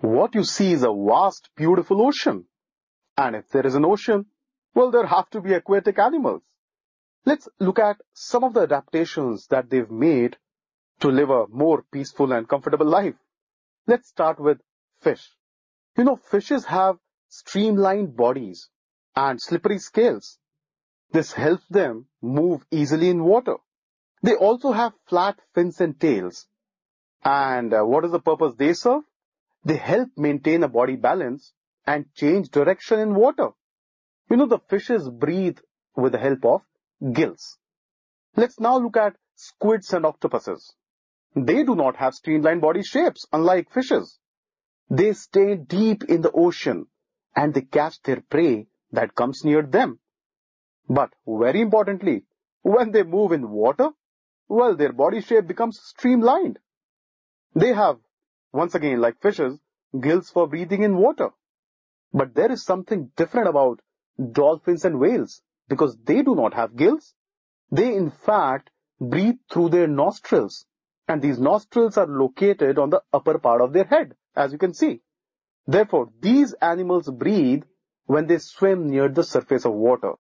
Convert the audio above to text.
what you see is a vast, beautiful ocean. And if there is an ocean, well, there have to be aquatic animals. Let's look at some of the adaptations that they've made to live a more peaceful and comfortable life. Let's start with fish. You know, fishes have streamlined bodies and slippery scales. This helps them move easily in water. They also have flat fins and tails. And what is the purpose they serve? They help maintain a body balance and change direction in water. You know, the fishes breathe with the help of gills. Let's now look at squids and octopuses. They do not have streamlined body shapes, unlike fishes. They stay deep in the ocean and they catch their prey that comes near them. But very importantly, when they move in water, well, their body shape becomes streamlined. They have, once again, like fishes, gills for breathing in water. But there is something different about dolphins and whales, because they do not have gills. They, in fact, breathe through their nostrils, and these nostrils are located on the upper part of their head, as you can see. Therefore, these animals breathe when they swim near the surface of water.